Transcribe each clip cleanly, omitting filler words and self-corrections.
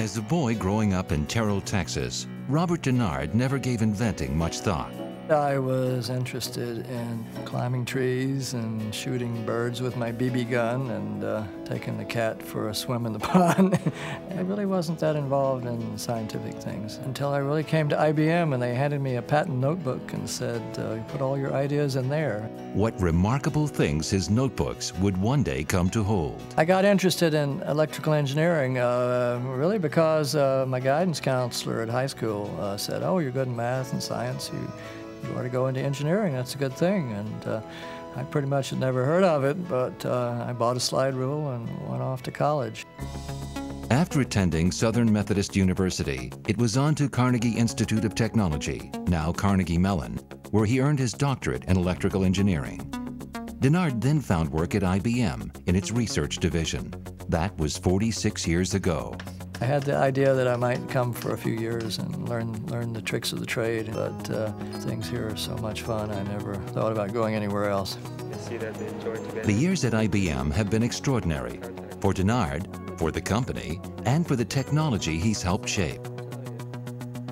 As a boy growing up in Terrell, Texas, Robert Dennard never gave inventing much thought. I was interested in climbing trees and shooting birds with my BB gun and taking the cat for a swim in the pond. I really wasn't that involved in scientific things until I really came to IBM and they handed me a patent notebook and said, put all your ideas in there. What remarkable things his notebooks would one day come to hold. I got interested in electrical engineering really because my guidance counselor at high school said, oh, you're good in math and science. You ought to go into engineering, that's a good thing. And I pretty much had never heard of it, but I bought a slide rule and went off to college. After attending Southern Methodist University, it was on to Carnegie Institute of Technology, now Carnegie Mellon, where he earned his doctorate in electrical engineering. Dennard then found work at IBM in its research division. That was 46 years ago. I had the idea that I might come for a few years and learn the tricks of the trade, but things here are so much fun, I never thought about going anywhere else. The years at IBM have been extraordinary for Dennard, for the company, and for the technology he's helped shape.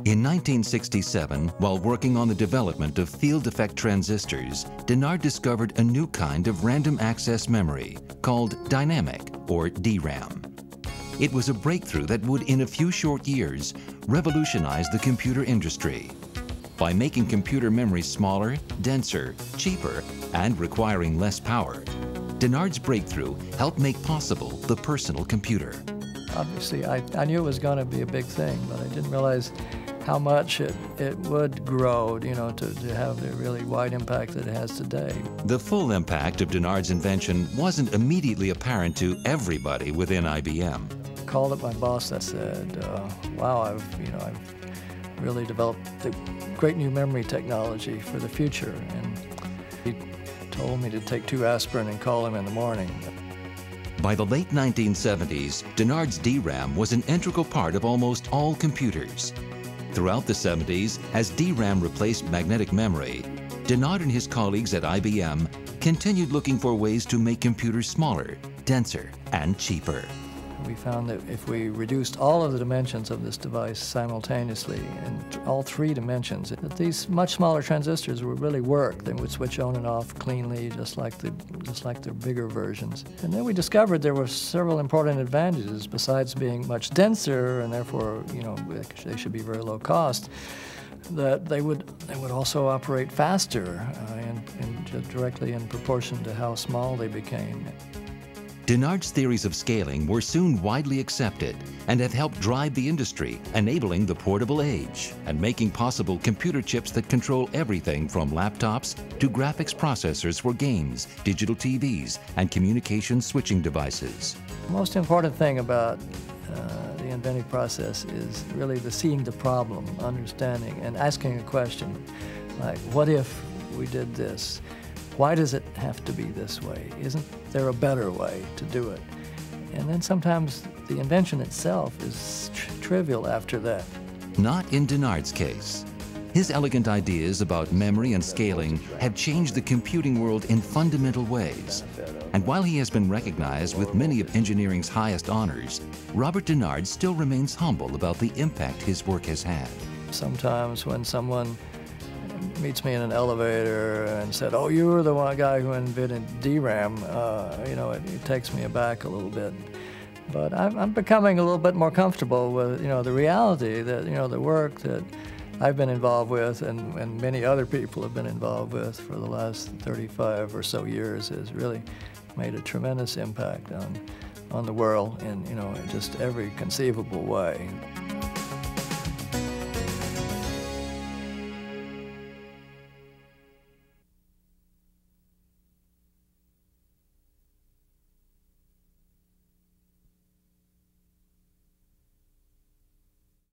In 1967, while working on the development of field effect transistors, Dennard discovered a new kind of random access memory called dynamic, or DRAM. It was a breakthrough that would, in a few short years, revolutionize the computer industry. By making computer memory smaller, denser, cheaper, and requiring less power, Dennard's breakthrough helped make possible the personal computer. Obviously, I knew it was going to be a big thing, but I didn't realize how much it would grow, you know, to have the really wide impact that it has today. The full impact of Dennard's invention wasn't immediately apparent to everybody within IBM. I called up my boss. I said, "Wow, I've really developed the great new memory technology for the future." And he told me to take 2 aspirin and call him in the morning. By the late 1970s, Dennard's DRAM was an integral part of almost all computers. Throughout the 70s, as DRAM replaced magnetic memory, Dennard and his colleagues at IBM continued looking for ways to make computers smaller, denser, and cheaper. We found that if we reduced all of the dimensions of this device simultaneously, in all 3 dimensions, that these much smaller transistors would really work. They would switch on and off cleanly, just like the bigger versions. And then we discovered there were several important advantages besides being much denser, and therefore, you know, they should be very low cost. That they would also operate faster, and directly in proportion to how small they became. Dennard's theories of scaling were soon widely accepted and have helped drive the industry, enabling the portable age and making possible computer chips that control everything from laptops to graphics processors for games, digital TVs, and communication switching devices. The most important thing about the inventive process is really seeing the problem, understanding, and asking a question like, what if we did this? Why does it have to be this way? Isn't there a better way to do it? And then sometimes the invention itself is trivial after that. Not in Dennard's case. His elegant ideas about memory and scaling have changed the computing world in fundamental ways. And while he has been recognized with many of engineering's highest honors, Robert Dennard still remains humble about the impact his work has had. Sometimes when someone meets me in an elevator and said, oh, you were the one guy who invented DRAM, you know, it takes me aback a little bit. But I'm becoming a little bit more comfortable with, you know, the reality that, you know, the work that I've been involved with and many other people have been involved with for the last 35 or so years has really made a tremendous impact on the world in, you know, just every conceivable way.